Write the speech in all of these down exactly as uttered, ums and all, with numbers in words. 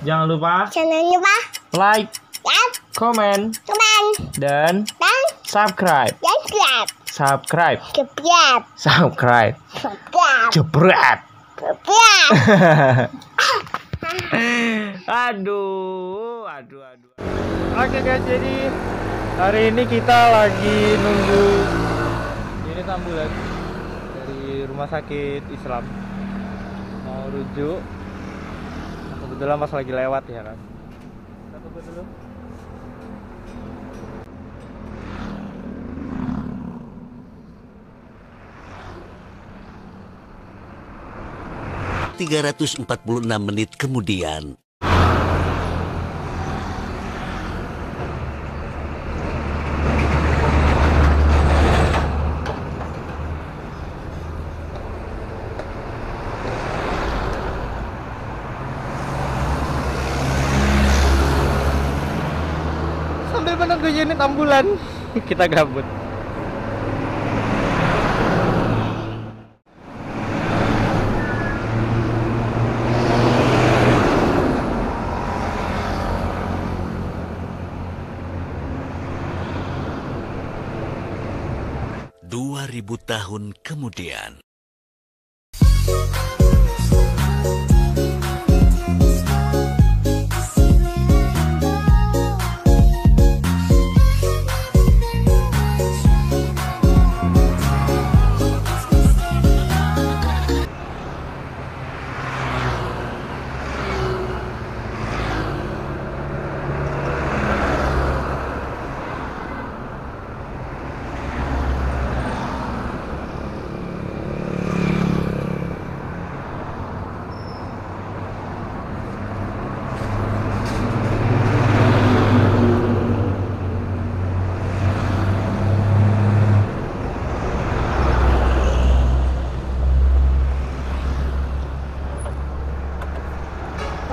Jangan lupa Jangan lupa like, like comment, comment dan, dan subscribe dan subscribe subscribe subscribe subscribe subscribe jebret jebret aduh aduh aduh oke guys, jadi hari ini kita lagi nunggu unit ambulans dari rumah sakit Islam mau rujuk. Kebetulan pas lagi lewat ya kan, kita tunggu dulu. tiga ratus empat puluh enam menit kemudian. Sambil menunggu unit ambulan, kita gabut. dua ribu tahun kemudian.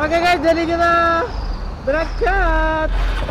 Oke guys, jadi kita berangkat.